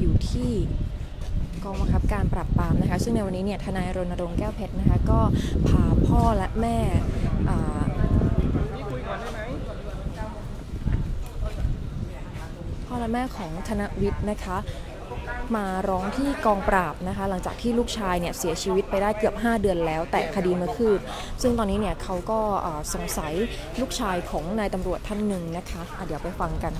อยู่ที่กองบังคับการปราบปรามนะคะซึ่งในวันนี้เนี่ยทนายรณรงค์แก้วเพชรนะคะก็พาพ่อและแม่ของธนวิทย์นะคะมาร้องที่กองปราบนะคะหลังจากที่ลูกชายเนี่ยเสียชีวิตไปได้เกือบ5เดือนแล้วแต่คดีไม่คืบซึ่งตอนนี้เนี่ยเขาก็สงสัยลูกชายของนายตำรวจท่านหนึ่งนะคะเดี๋ยวไปฟังกัน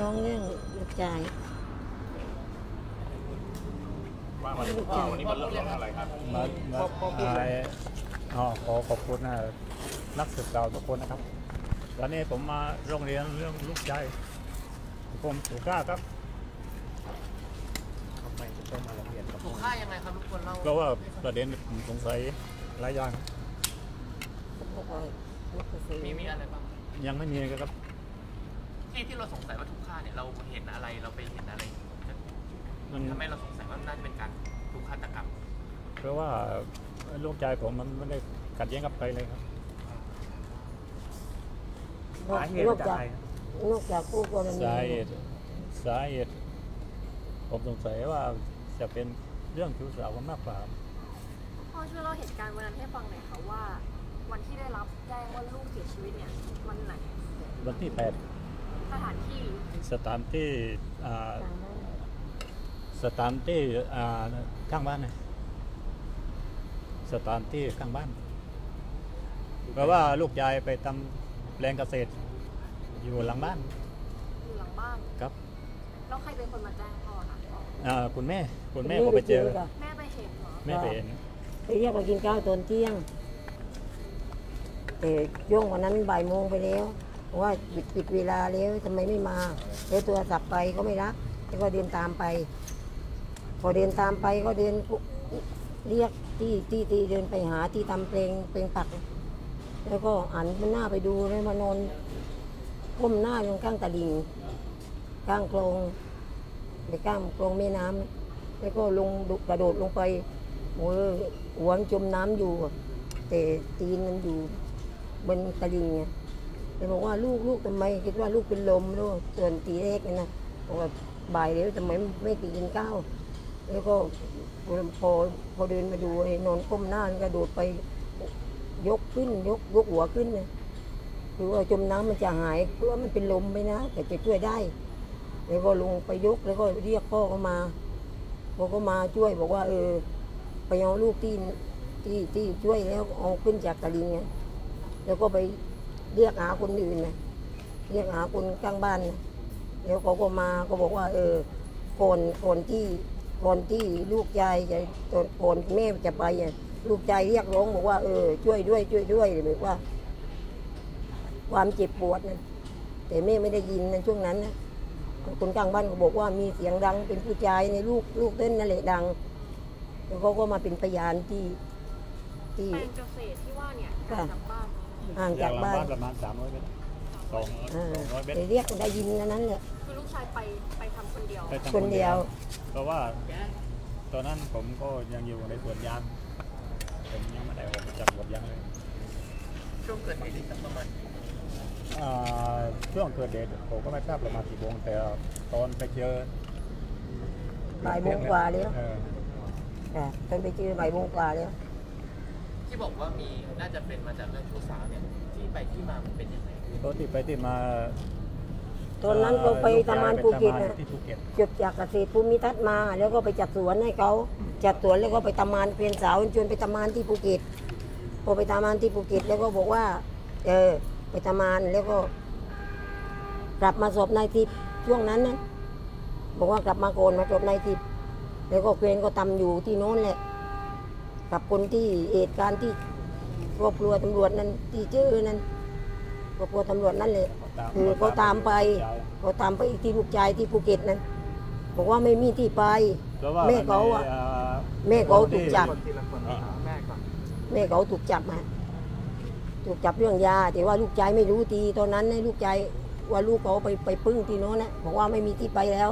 ร้องเรื่องลูกชายวันนี้มันเรื่องอะไรครับขอขอบคุณนักศึกษาทุกคนนะครับวันนี้ผมมาโรงเรียนเรื่องลูกชายผมถูกฆ่าครับทำไมถึงต้องมาโรงเรียนครับถูกฆ่ายังไงครับทุกคนเราเพราะว่าประเด็นผมสงสัยหลายอย่างมีอะไรบ้างยังไม่มีครับที่เราสงสัยว่าถูกฆ่าเนี่ยเราเห็นอะไรเราไปเห็นอะไรทำไมเราสงสัยว่าน่าจะเป็นการถูกฆาตกรรมเพราะว่าลูกชายผมมันไม่ได้ขัดแย้งกับใครเลยครับลูกชายคู่กรณีสาเหตุผมสงสัยว่าจะเป็นเรื่องชู้สาวมากกว่าพ่อช่วยเล่าเหตุการณ์วันนั้นให้ฟังหน่อยค่ะว่าวันที่ได้รับแจ้งว่าลูกเสียชีวิตเนี่ยวันไหนวันที่8สถานที่ข้างบ้านนะสถานที่ข้างบ้านเพราะว่าลูกชายไปทำแปลงเกษตรอยู่หลังบ้านครับแล้วใครเป็นคนมาแจ้งพ่อคะคุณแม่ผมไปเจอแม่ไปเห็นเหรอแม่ไปเห็นไปเรียกมากินข้าวตอนเที่ยงแต่ย่งวันนั้นบ่ายโมงไปแล้วว่าปิดเวลาแล้วทำไมไม่มาแล้วตัวสับไปก็ไม่รับแล้วก็เดินตามไปพอเดินตามไปก็เดินเรียกที่เดินไปหาที่ทำเพลงปักแล้วก็หันหน้าไปดูแล้วมานอนก้มหน้าลงข้างตะลิ่งข้างโคลงไปข้างโคลงแม่น้ำแล้วก็ลงกระโดดลงไปหัวจมน้ำอยู่แต่ตีนมันอยู่บนตะลิ่งเลยบอกว่าลูกทำไมคิดว่าลูกเป็นลมลูกส่วนตีแรกนะบอกว่าบ่ายแล้วทำไมไม่กินข้าวแล้วก็พอเดินมาดูไอ้นอนก้มหน้ากระโดดไปยกขึ้นยกหัวขึ้นนะคือว่าจมน้ำมันจะหายเพราะว่ามันเป็นลมไปนะแต่จะช่วยได้แล้วก็ลงไปยกแล้วก็เรียกพ่อเขามาพ่อเขามาช่วยบอกว่าไปเอาลูกที่ช่วยแล้วเอาขึ้นจากตะลิงเนี่ยแล้วก็ไปเรียกหาคนอื่นนะเรียกหาคนข้างบ้านนะแล้วเขาก็มาก็บอกว่าก่อนที่ลูกชายจะก่อนแม่จะไปลูกชายเรียกร้องบอกว่าช่วยด้วยบอกว่าความเจ็บปวดนะแต่แม่ไม่ได้ยินนะช่วงนั้นนะคนข้างบ้านก็บอกว่ามีเสียงดังเป็นผู้ชายในลูกเต้นนั่นแหละดังแล้วเขาก็มาเป็นพยานที่เป็นเกษตรที่ว่าเนี่ยจากบ้านห่างจากบ้านประมาณ300 เมตร200 เมตรเรียกได้ยินนั้นแหละคือลูกชายไปทำคนเดียวเพราะว่าตอนนั้นผมก็ยังอยู่ในสวนยางผมยังไม่ได้ออกจากสวนยางเลยช่วงเกิดเหตุประมาณช่วงเกิดเหตุผมก็ไม่ทราบประมาณกี่โมงแต่ตอนไปเจอบ่ายโมงกว่าแล้วตอนไปเจอบ่ายโมงกว่าแล้วที่บอกว่ามีน่าจะเป็นมาจากเรื่องชู้สาวเนี่ยที่ไปที่มามันเป็นยังไงก็ที่ไปที่มาตอนนั้นก็ไปทำงานภูเก็ตนะจบจากเกษตรภูมิทัศน์มาแล้วก็ไปจัดสวนให้เขาจัดสวนแล้วก็ไปทำงานเพียนสาวชวนไปทำงานที่ภูเก็ตพอไปทำงานที่ภูเก็ตแล้วก็บอกว่าไปทำงานแล้วก็กลับมาสอบนายทิพย์ช่วงนั้นนะบอกว่ากลับมาโกนมาสอบนายทิพย์แล้วก็เควนก็ทำอยู่ที่โน้นแหละ กับคนที่เหตุการณ์ที่ครอบครัวตำรวจนั้นที่เจอนั้นครอบครัวตำรวจนั่นเลยเขาตามไปที่ลูกชายที่ภูเก็ตนั้นบอกว่าไม่มีที่ไปแม่เขาอ่ะแม่เขาถูกจับมาถูกจับเรื่องยาแต่ว่าลูกชายไม่รู้ทีตอนนั้นให้ลูกชายว่าลูกเขาไปพึ่งที่โน้นนะบอกว่าไม่มีที่ไปแล้ว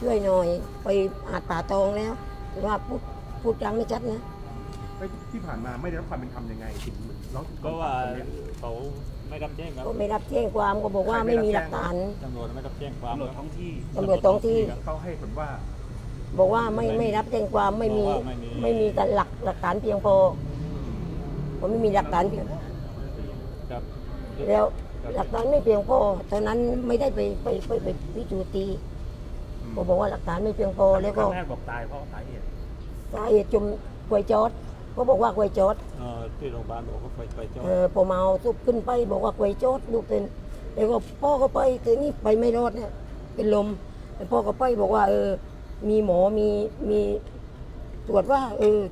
ช่วยหน่อยไปอาจป่าตองแล้วแต่ว่าพูดยังไม่ชัดนะที่ผ่านมาไม่ได้รับความเป็นธรรมยังไงถึงก็ว่าเขาไม่รับแจ้งครับก็ไม่รับแจ้งความก็บอกว่าไม่มีหลักฐานตำรวจไม่รับแจ้งความตำรวจท้องที่เขาให้ผลว่าบอกว่าไม่รับแจ้งความไม่มีหลักฐานเพียงพอผมไม่มีหลักฐานแล้วหลักฐานไม่เพียงพอตอนนั้นไม่ได้ไปวิจูตีผมบอกว่าหลักฐานไม่เพียงพอแล้วก็แม่บอกตายเพราะสาเหตุจมกวยจอดเขาบอกว่ากวยจอดที่โรงพยาบาลบอกว่าไฟกวยจอดผมเอาซุบขึ้นไปบอกว่ากวยจอดลูกเป็นแล้วก็พ่อก็ไปแต่นี่ไปไม่รอดเนี่ยเป็นลมแล้วพ่อก็ไปบอกว่ามีหมอมีตรวจว่า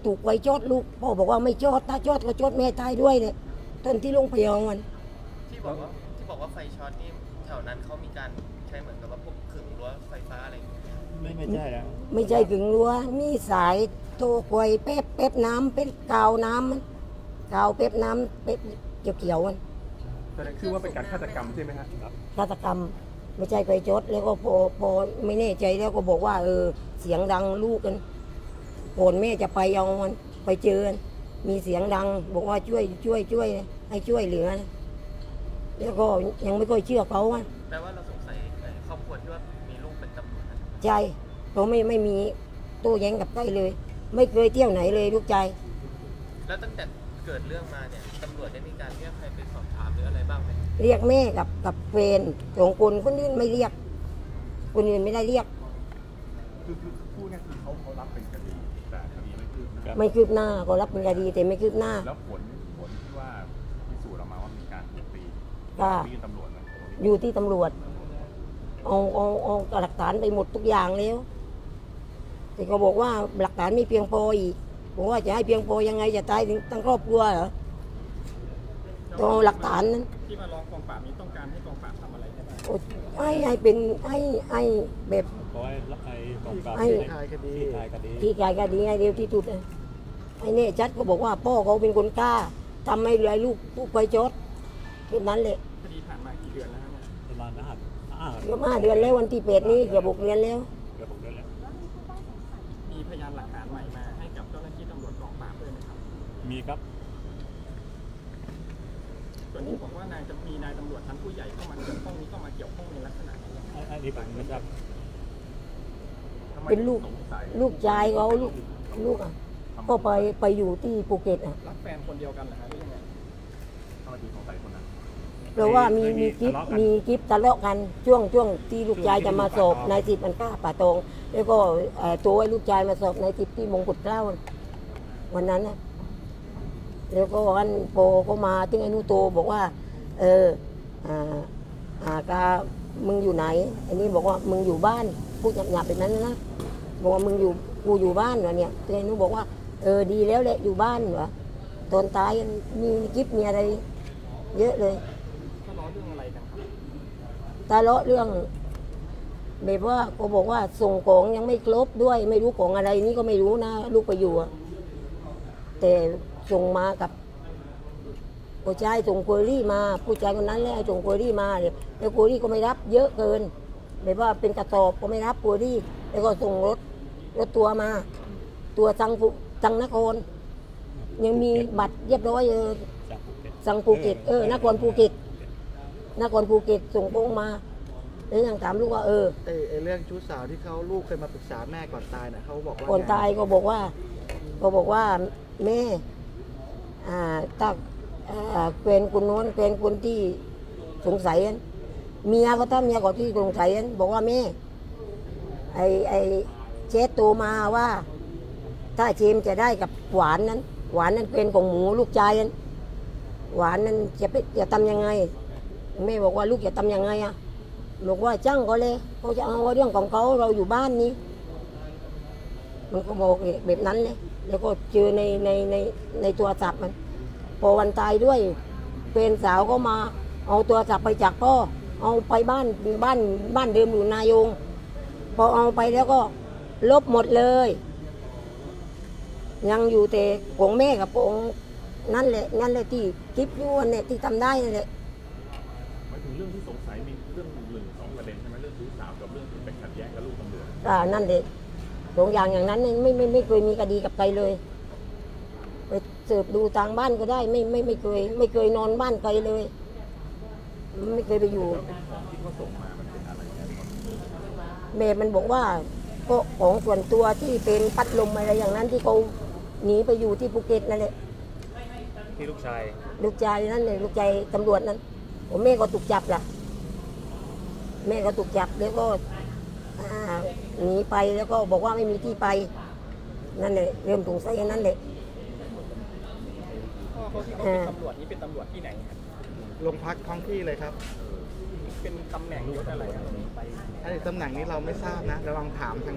ถูกไฟจอดลูกพ่อบอกว่าไม่จอดถ้าจอดก็จอดแม่ตายด้วยเนี่ยตอนที่โรงพยาบาลวันที่บอกว่าไฟช็อตนี่แถวนั้นเขามีการใช้เหมือนกับว่าพวกขึงรั้วไฟฟ้าอะไรไม่ใช่นะไม่ใช่ขึงรั้วมีสายโทรควยเป๊บน้ำเป็นกาวน้ำกาวเป๊บน้ำเป๊บเกี่ยวกันแสดงคือว่าเป็นการฆาตกรรมใช่ไหมครับฆาตกรรมไม่ใช่ไฟช็อตแล้วก็พอไม่แน่ใจแล้วก็บอกว่าเสียงดังลูกกันโผล่แม่จะไปเอามันไปเจอมีเสียงดังบอกว่าช่วยให้ช่วยเหลือแล้วก็ยังไม่ค่อยเชื่อเขาว่าแปลว่าเราสงสัยครอบครัวที่ว่ามีลูกเป็นตำรวจใช่เขาไม่มีโต้แย้งกับใครเลยไม่เคยเที่ยวไหนเลยลูกชายแล้วตั้งแต่เกิดเรื่องมาเนี่ยตำรวจได้มีการเรียกใครไปสอบถามหรืออะไรบ้างไหมเรียกแม่กับเฟรนสองคนอื่นไม่เรียกคนอื่นไม่ได้เรียกคือพูดง่ายคือเขารับเป็นคดีแต่คดีไม่คืบหน้าเขารับเป็นคดีแต่ไม่คืบหน้าแล้วผลที่ว่าพิสูจน์ออกมาว่ามีการตีอยู่ที่ตำรวจเอาหลักฐานไปหมดทุกอย่างแล้วแต่เขาบอกว่าหลักฐานไม่เพียงพออีกผมว่าจะให้เพียงพอยังไงจะตายถึงทั้งครอบครัวเหรอตัวหลักฐานนั้นที่มาร้องกองปราบนี้ต้องการให้กองปราบทำอะไรได้บ้างให้เป็นให้แบบให้ที่กายคดีให้เร็วที่สุดไอ้เนี่ยชัดก็บอกว่าพ่อเขาเป็นคนกล้าทำให้เลยลูกไปจดนั้นเลยคดีผ่านมากี่เดือนแล้วครับประมาณ5 เดือนแล้ววันที่8นี้เกือบ6 เดือนแล้วมีพยานหลักฐานใหม่มาให้กับเจ้าหน้าที่ตำรวจกองปราบด้วยไหมครับมีครับส่วนที่บอกว่านายจะมีนายตำรวจชั้นผู้ใหญ่เข้ามาเกี่ยวข้องนี้ก็มาเกี่ยวข้องในลักษณะนี้ผมไม่ทราบเป็นลูกชายเขาลูกอ่ะก็ไปอยู่ที่ภูเก็ตอ่ะรักแฟนคนเดียวกันเหรอครับยังไงเพราะว่ามีคลิปทะเลาะกันช่วงที่ลูกชายจะมาสอบนายสิบมันกล้าป่าตองแล้วก็ตัวลูกชายมาสอบนายสิบที่มงกุฎเกล้าวันนั้นนะแล้วก็อันโปก็มาถึงไอ้นุโตบอกว่ากามึงอยู่ไหนอันนี้บอกว่ามึงอยู่บ้านพูดหยาบๆแบบนั้นนะบอกว่ามึงอยู่กูอยู่บ้านเหรอเนี่ยไอ้นุบอกว่าดีแล้วแหละอยู่บ้านเหรอตอนตายมีคลิปมีอะไรเยอะเลยทะเลาะเรื่องแบบว่าเขาบอกว่าส่งของยังไม่ครบด้วยไม่รู้ของอะไรนี่ก็ไม่รู้นะลูกไปอยู่แต่ส่งมากับผู้ชายส่งเคอรี่มาผู้ชายคนนั้นแหละส่งเคอรี่มาเนี่ยแล้วเคอรี่ก็ไม่รับเยอะเกินแบบว่าเป็นกระสอบก็ไม่รับเคอรี่แล้วก็ส่งรถตัวมาตัวจังนครยังมีบัตรเรียบร้อยจังภูเก็ตนครภูเก็ตส่งโป้งมาแล้วยังถามลูกว่าเรื่องชู้สาวที่เขาลูกเคยมาปรึกษาแม่ก่อนตายน่ะเขาบอกว่าก่อนตายก็บอกว่าแม่ตักแฟนคนโน้นแฟนคนที่สงสัยเมียก็ถ้าเมียก่อนที่สงสัยบอกว่าแม่ไอเจ๊โตมาว่าถ้าเจมจะได้กับหวานนั้นเป็นของหมูลูกชายนั้นหวานนั้นจะทำยังไงแม่บอกว่าลูกจะทำยังไงอ่ะบอกว่าจ้างเขาเลยเขาจะเอาเรื่องของเขาเราอยู่บ้านนี้มันก็บอกแบบนั้นเลย แล้วก็เจอในตัวศัพท์มันพอวันตายด้วยเป็นสาวก็มาเอาตัวศัพท์ไปจากพ่อเอาไปบ้านเดิมอยู่นายงพอเอาไปแล้วก็ลบหมดเลยยังอยู่แต่ของแม่กับองค์นั่นแหละที่กิฟต์ยวนเนี่ยที่ทำได้นั่นแหละหมายถึงเรื่องที่สงสัยมีเรื่อง1-2ประเด็นใช่ไหมเรื่องชู้สาวกับเรื่องที่ไปขัดแย้งกับลูกตำรวจนั่นแหละสองอย่างอย่างนั้นไม่เคยมีคดีกับใครเลยไปเสิร์ฟดูทางบ้านก็ได้ไม่เคยนอนบ้านใครเลยไม่เคยไปอยู่แม่มันบอกว่าก็ของส่วนตัวที่เป็นพัดลมอะไรอย่างนั้นที่เขาหนีไปอยู่ที่ภูเก็ตนั่นแหละที่ลูกชายนั่นเลยลูกชายตำรวจนั้นผมแม่ก็ถูกจับล่ะแม่ก็ถูกจับแล้วก็หนีไปแล้วก็บอกว่าไม่มีที่ไปนั่นแหละเริ่มสงสัยนั่นแหละพ่อเขาที่เป็นตำรวจนี่เป็นตำรวจที่ไหนครับโรงพักท้องที่เลยครับเป็นตำแหน่งยศอะไรครับไอ้ตำแหน่งนี้เราไม่ทราบนะระวังถามท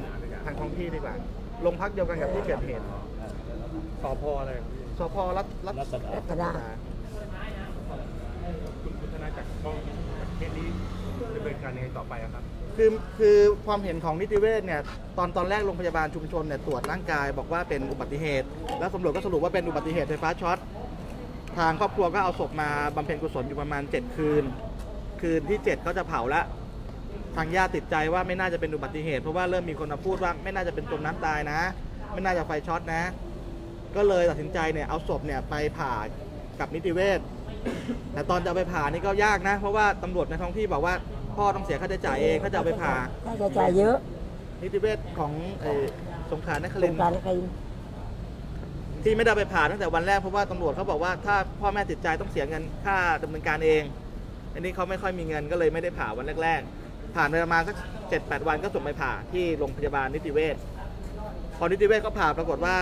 างท้องที่ดีกว่าโรงพักเดียวกันกับที่เกิดเหตุสพอะไรสพรัตนาคุณธนาจากเคสนี้จะเป็นการยังไงต่อไปครับคือความเห็นของนิติเวชเนี่ยตอนแรกโรงพยาบาลชุมชนเนี่ยตรวจร่างกายบอกว่าเป็นอุบัติเหตุแล้วตำรวจก็สรุปว่าเป็นอุบัติเหตุไฟฟ้าช็อตทางครอบครัวก็เอาศพมาบำเพ็ญกุศลอยู่ประมาณ7คืนที่7เขาจะเผาละทางญาติติดใจว่าไม่น่าจะเป็นอุบัติเหตุเพราะว่าเริ่มมีคนมาพูดว่าไม่น่าจะเป็นจมน้ำตายนะไม่น่าจะไฟช็อตนะก็เลยตัดสินใจเนี่ยเอาศพเนี่ยไปผ่ากับนิติเวชแต่ตอนจะเอาไปผ่านี่ก็ยากนะเพราะว่าตำรวจในท้องที่บอกว่าพ่อต้องเสียค่าใช้จ่ายเองเขาจะเอาไปผ่าค่าใช้จ่ายเยอะนิติเวชของสงขลานครินทร์ที่ไม่ได้ไปผ่าตั้งแต่วันแรกเพราะว่าตำรวจเขาบอกว่าถ้าพ่อแม่ติดใจต้องเสียเงินค่าดำเนินการเองอันนี้เขาไม่ค่อยมีเงินก็เลยไม่ได้ผ่าวันแรกๆผ่านไปประมาณสัก 7-8 วันก็ส่งไปผ่าที่โรงพยาบาลนิติเวชพอนิติเวชก็ผ่าปรากฏว่า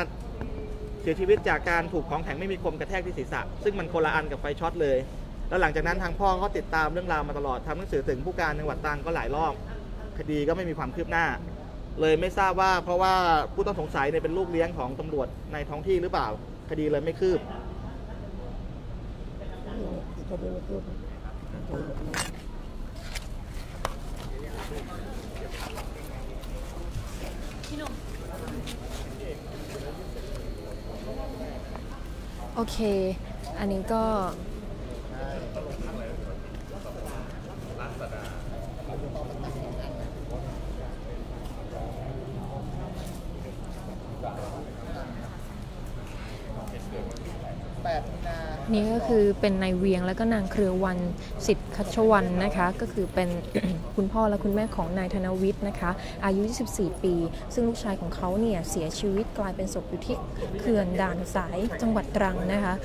เสียชีวิตจากการถูกของแข็งไม่มีคมกระแทกที่ศีรษะซึ่งมันคนละอันกับไฟช็อตเลยแล้วหลังจากนั้นทางพ่อเขาติดตามเรื่องราวมาตลอดทำหนังสือถึงผู้การจังหวัดตรังก็หลายรอบคดีก็ไม่มีความคืบหน้าเลยไม่ทราบว่าเพราะว่าผู้ต้องสงสัยเนี่ยเป็นลูกเลี้ยงของตำรวจในท้องที่หรือเปล่าคดีเลยไม่คืบโอเคอันนี้ก็นี่ก็คือเป็นนายเวียงและก็นางเครือวรรณสิทธิ์คัชวรรณนะคะก็คือเป็น คุณพ่อและคุณแม่ของนายธนวิทย์นะคะอายุ24ปีซึ่งลูกชายของเขาเนี่ยเสียชีวิตกลายเป็นศพอยู่ที่เขื่อนด่านสายจังหวัดตรังนะคะ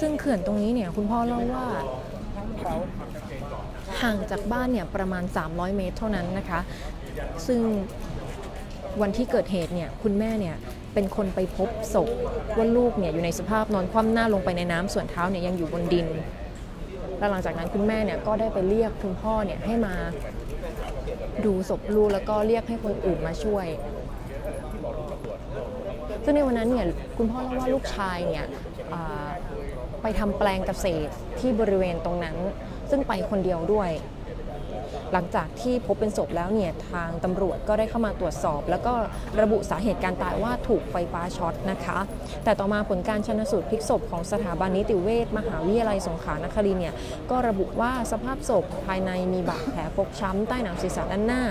ซึ่งเขื่อนตรงนี้เนี่ยคุณพ่อเล่าว่าห่างจากบ้านเนี่ยประมาณ300เมตรเท่านั้นนะคะซึ่งวันที่เกิดเหตุเนี่ยคุณแม่เนี่ยเป็นคนไปพบศพว่าลูกเนี่ยอยู่ในสภาพนอนคว่ำหน้าลงไปในน้ำส่วนเท้าเนี่ยยังอยู่บนดินแล้วหลังจากนั้นคุณแม่เนี่ยก็ได้ไปเรียกคุณพ่อเนี่ยให้มาดูศพลูกแล้วก็เรียกให้คนอื่นมาช่วยซึ่งในวันนั้นเนี่ยคุณพ่อเล่าว่าลูกชายเนี่ยไปทำแปลงเกษตรที่บริเวณตรงนั้นซึ่งไปคนเดียวด้วยหลังจากที่พบเป็นศพแล้วเนี่ยทางตำรวจก็ได้เข้ามาตรวจสอบแล้วก็ระบุสาเหตุการตายว่าถูกไฟฟ้าช็อตนะคะแต่ต่อมาผลการชันสูตรพลิกศพของสถาบันนิติเวชมหาวิทยาลัยสงขลานครินทร์เนี่ยก็ระบุว่าสภาพศพภายในมีบาดแผลฟกช้ำใต้หนังศีรษะด้านหน้า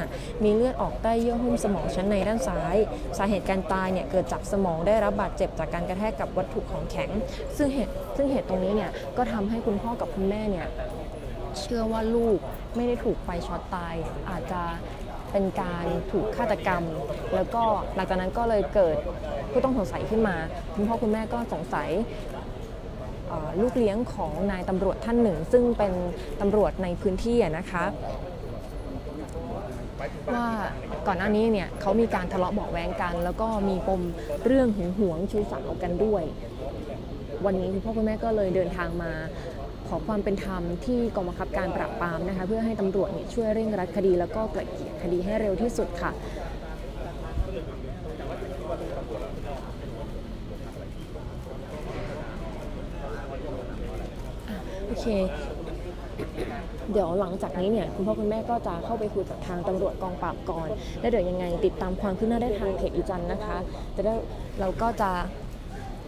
มีเลือดออกใต้เยื่อหุ้มสมองชั้นในด้านซ้ายสาเหตุการตายเนี่ยเกิดจากสมองได้รับบาดเจ็บจากการกระแทกกับวัตถุของแข็งซึ่งเหตุตรงนี้เนี่ยก็ทำให้คุณพ่อกับคุณแม่เนี่ยเชื่อว่าลูกไม่ได้ถูกไฟช็อตตายอาจจะเป็นการถูกฆาตกรรมแล้วก็หลังจากนั้นก็เลยเกิดผู้ต้องสงสัยขึ้นมาคุณพ่อคุณแม่ก็สงสัยลูกเลี้ยงของนายตำรวจท่านหนึ่งซึ่งเป็นตำรวจในพื้นที่นะคะว่าก่อนหน้านี้เนี่ยเขามีการทะเลาะเบาะแว้งกันแล้วก็มีปมเรื่องหึงหวงชู้สาวกันด้วยวันนี้คุณพ่อคุณแม่ก็เลยเดินทางมาขอความเป็นธรรมที่กองบังคับการปราบปรามนะคะเพื่อให้ตำรวจช่วยเร่งรัดคดีแล้วก็ไกล่เกลี่ยคดีให้เร็วที่สุดค่ะ เดี๋ยวหลังจากนี้เนี่ยคุณพ่อคุณแม่ก็จะเข้าไปคุยกับทางตำรวจกองปราบก่อนและเดี๋ยวยังไงติดตามความคืบหน้าได้ทางเพจอีจันนะคะจะได้เราก็จะ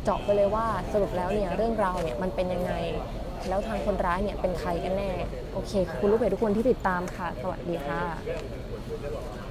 เจาะไปเลยว่าสรุปแล้วเนี่ยเรื่องราวเนี่ยมันเป็นยังไงแล้วทางคนร้ายเนี่ยเป็นใครกันแน่โอเคขอบคุณลูกเพจทุกคนที่ติดตามค่ะสวัสดีค่ะ